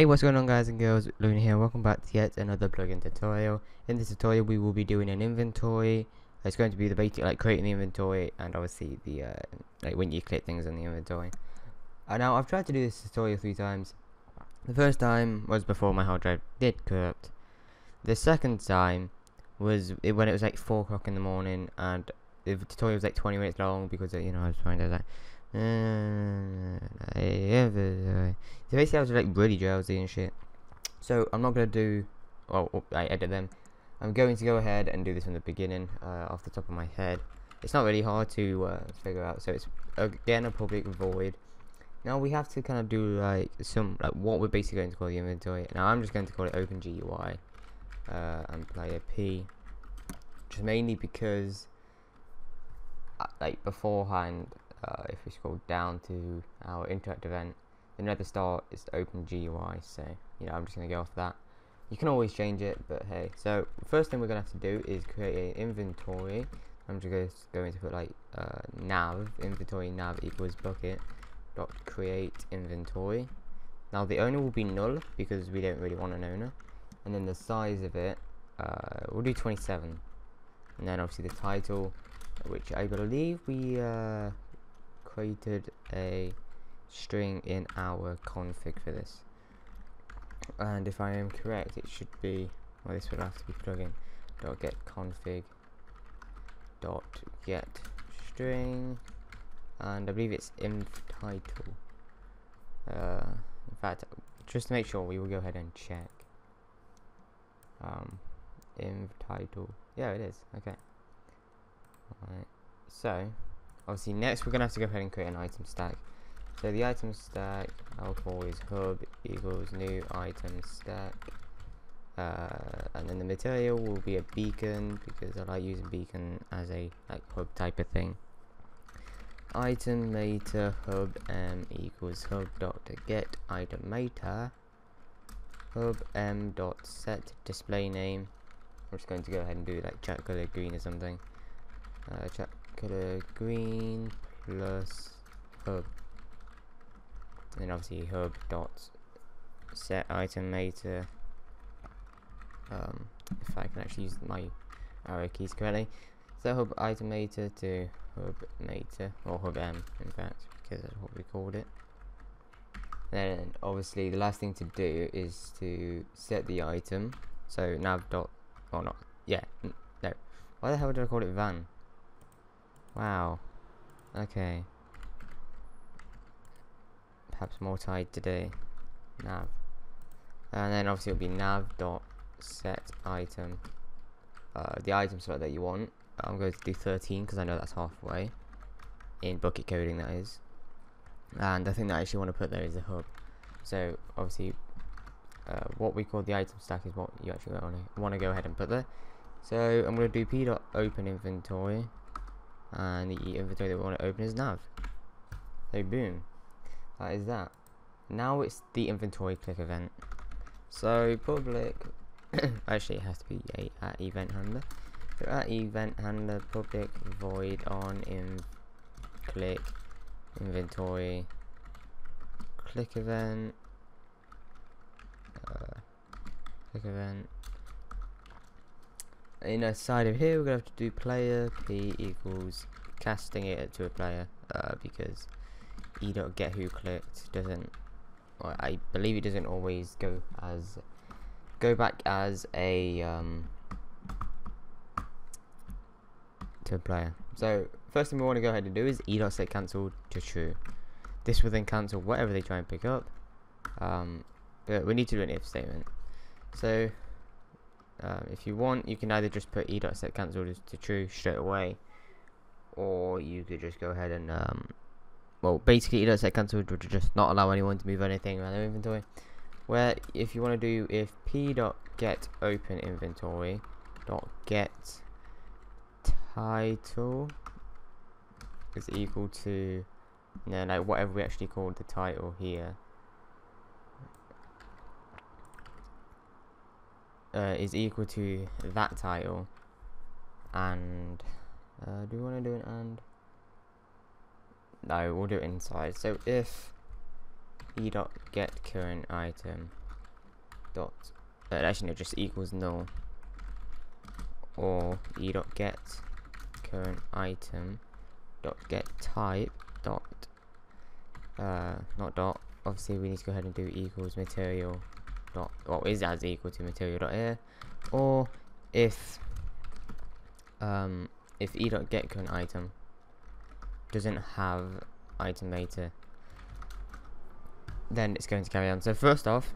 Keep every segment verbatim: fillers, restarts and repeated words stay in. Hey, what's going on, guys and girls? Loon here. Welcome back to yet another plugin tutorial. In this tutorial we will be doing an inventory. It's going to be the basic, like creating the inventory and obviously the uh, like when you click things on the inventory. And now I've tried to do this tutorial three times. The first time was before my hard drive did corrupt. The second time was when it was like four o'clock in the morning and the tutorial was like twenty minutes long because, you know, I was trying to like Uh, so basically I was like really drowsy and shit, so I'm not going to do, well, oh, I edit them. I'm going to go ahead and do this from the beginning, uh, off the top of my head. It's not really hard to uh, figure out, so it's again a public void. Now we have to kind of do like some, like what we're basically going to call the inventory. Now I'm just going to call it OpenGUI uh, and player P, just mainly because uh, like beforehand, Uh, if we scroll down to our interact event, the nether star is OpenGUI, so you know I'm just going to go off that. You can always change it, but hey. So first thing we're going to have to do is create an inventory. I'm just going to put like uh, nav inventory nav equals bucket dot create inventory. Now the owner will be null because we don't really want an owner, and then the size of it uh, we'll do twenty-seven, and then obviously the title, which I believe we uh, created a string in our config for this, and if I am correct it should be, well, this would have to be plugin dot get config dot get string, and I believe it's inf title. Uh, in fact, just to make sure, we will go ahead and check um, inf title. Yeah, it is. Okay, alright, so obviously next we're gonna have to go ahead and create an item stack. So the item stack I'll call is hub equals new item stack, uh, and then the material will be a beacon because I like using beacon as a like hub type of thing. Itemmator hub m equals hub dot get itemmator hub m dot set display name. I'm just going to go ahead and do like chat color green or something. Uh, chat color green plus hub, and then obviously hub dot set itemmator. Um, if I can actually use my arrow keys correctly, set hub itemmator to hub mater, or hub m in fact, because that's what we called it. Then obviously the last thing to do is to set the item. So nav dot, or not, yeah, no. Why the hell did I call it van? Wow. Okay. Perhaps more tied today. Nav. And then obviously it'll be nav dot set item. Uh, the item select that you want. I'm going to do thirteen because I know that's halfway in Bukkit coding, that is. And the thing that I actually want to put there is the hub. So obviously, uh, what we call the item stack is what you actually want to go ahead and put there. So I'm going to do p dot open inventory. And the inventory that we want to open is nav. So boom, that is that. Now it's the inventory click event. So public, actually it has to be a at event handler. So at event handler public void on in click inventory click event uh, click event. Inside of here we're gonna have to do player p equals casting it to a player, uh, because e dot get who clicked doesn't, or I believe it doesn't always go as go back as a um, to a player. So first thing we want to go ahead and do is e dot set cancel to true. This will then cancel whatever they try and pick up. Um, but we need to do an if statement. So Um, if you want, you can either just put e.set cancel to true straight away, or you could just go ahead and um, well, basically e.set cancel would just not allow anyone to move anything around their inventory. Where if you want to do if p.get open inventory dot get title is equal to, you know, like whatever we actually called the title here. Uh, is equal to that title, and uh, do we want to do an and? No, we'll do it inside. So if e dot get current item dot, uh, actually no, just equals null, or e dot get current item dot get type dot, uh, not dot, obviously we need to go ahead and do equals material dot, or is as equal to material dot here, or if, um, if e dot get current item doesn't have item later, then it's going to carry on. So first off,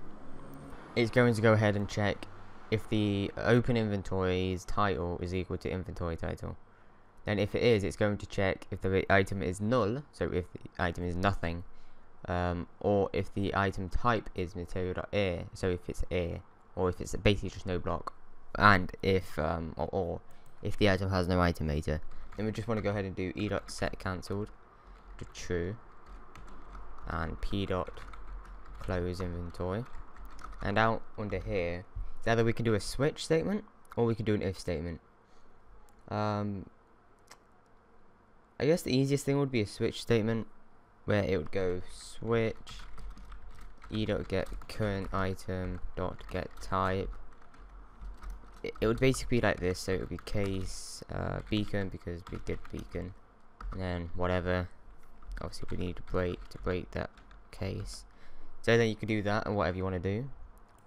it's going to go ahead and check if the open inventory's title is equal to inventory title. Then if it is, it's going to check if the item is null, so if the item is nothing, um, or if the item type is material.air, so if it's air, or if it's basically just no block, and if, um, or, or if the item has no item later. Then we just want to go ahead and do e.setCancelled to true, and p dot close inventory, and out under here is either we can do a switch statement or we can do an if statement. um, I guess the easiest thing would be a switch statement, where it would go switch e dot get current item dot get type. It, it would basically be like this, so it would be case uh, beacon, because we did beacon, and then whatever. Obviously we need to break to break that case, so then you could do that and whatever you want to do,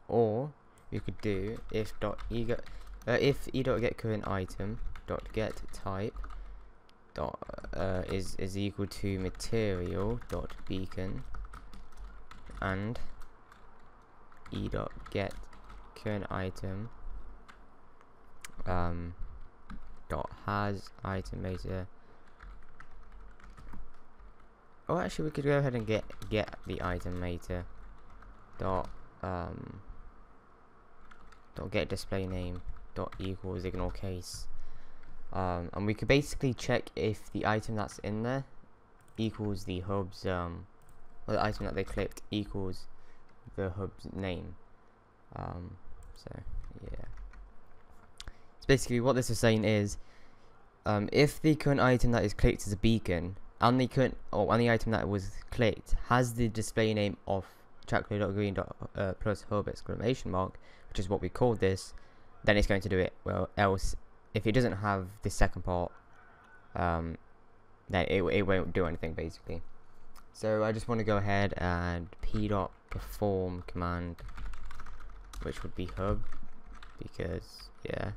or you could do if dot e get, uh, if e dot get current item dot get type dot uh, is is equal to material dot beacon, and e dot get current item um dot has item later. Oh, actually, we could go ahead and get get the item later. Dot um. Dot get display name. Dot equals ignore case. Um, and we could basically check if the item that's in there equals the hub's um, or the item that they clicked equals the hub's name. Um, so yeah. So basically, what this is saying is, um, if the current item that is clicked is a beacon, and the current, or and the item that was clicked has the display name of chocolate.green. Uh, plus hub exclamation mark, which is what we called this, then it's going to do it. Well, else if it doesn't have the second part, um, then it it won't do anything basically. So I just want to go ahead and p dot perform command, which would be hub, because yeah,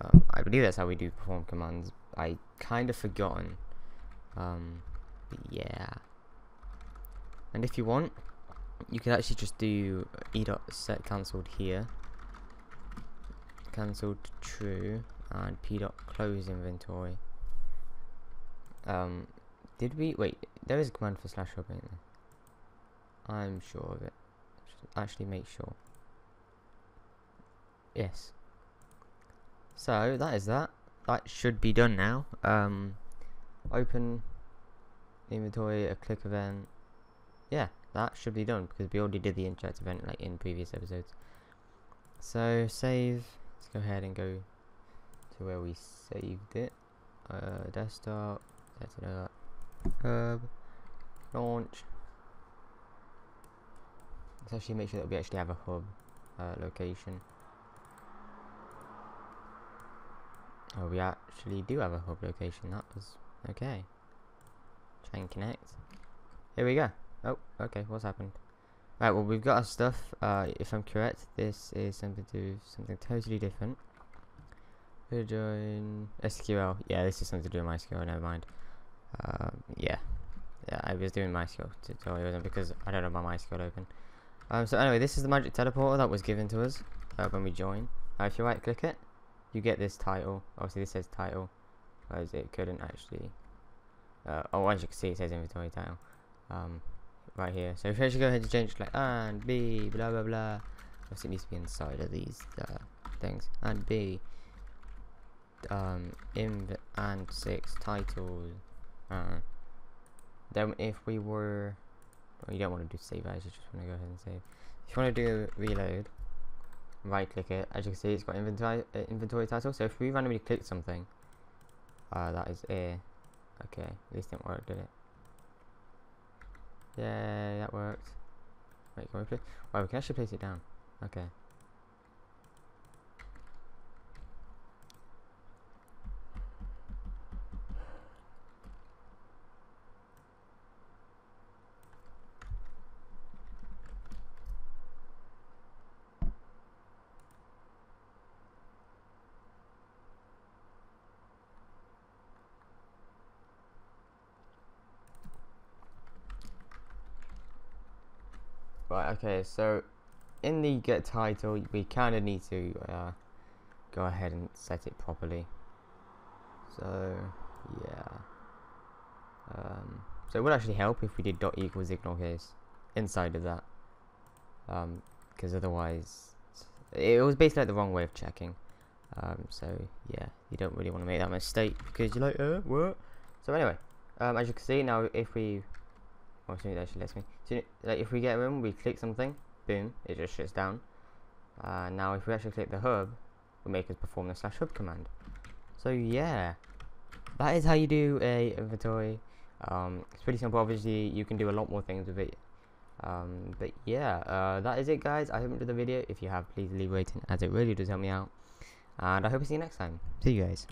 um, I believe that's how we do perform commands. I kind of forgotten. Um, but yeah, and if you want, you could actually just do e dot set cancelled here, cancelled to true, and p dot close inventory. Um, did we wait? There is a command for slash hub, ain't there? I'm sure of it. Should actually make sure. Yes. So that is that. That should be done now. Um. Open inventory, a click event. Yeah, that should be done because we already did the interact event like in previous episodes. So save. Let's go ahead and go to where we saved it. Uh, desktop. Let's do that. Hub. Launch. Let's actually make sure that we actually have a hub uh, location. Oh, we actually do have a hub location. That was. Okay, try and connect. Here we go. Oh, okay, what's happened? Right, well, we've got our stuff. Uh, if I'm correct, this is something to something totally different. We're doing S Q L. Yeah, this is something to do with MySQL, never mind. Um, yeah, yeah, I was doing MySQL tutorial because I don't have my MySQL open. Um, so anyway, this is the magic teleporter that was given to us uh, when we join. Uh, if you right click it, you get this title. Obviously, this says title. As it couldn't actually uh, oh, as you can see, it says inventory title um, right here. So if you actually go ahead and change like and b blah blah blah, obviously it needs to be inside of these uh, things, and b um, inv and six titles, uh, then if we were, well, you don't want to do save as, you just want to go ahead and save. If you want to do reload, right click it. As you can see, it's got inventory uh, inventory title. So if we randomly click something, Uh, that is air. Okay, at least it didn't work, did it? Yeah, that worked. Wait, can we place? Wow, we can actually place it down. Okay. Right, okay, so in the get title, we kind of need to uh, go ahead and set it properly. So, yeah. Um, so it would actually help if we did dot equals ignore case inside of that. Because um, otherwise, it was basically like the wrong way of checking. Um, so, yeah, you don't really want to make that mistake because you're like, uh, what? So anyway, um, as you can see now, if we... Well, soon it actually lets me. So, like, if we get room, we click something, boom, it just shuts down. Uh, now, if we actually click the hub, it will make us perform the slash hub command. So, yeah, that is how you do a inventory. Um, it's pretty simple. Obviously, you can do a lot more things with it. Um, but yeah, uh, that is it, guys. I hope you enjoyed the video. If you have, please leave a rating, as it really does help me out. And I hope to see you next time. See you guys.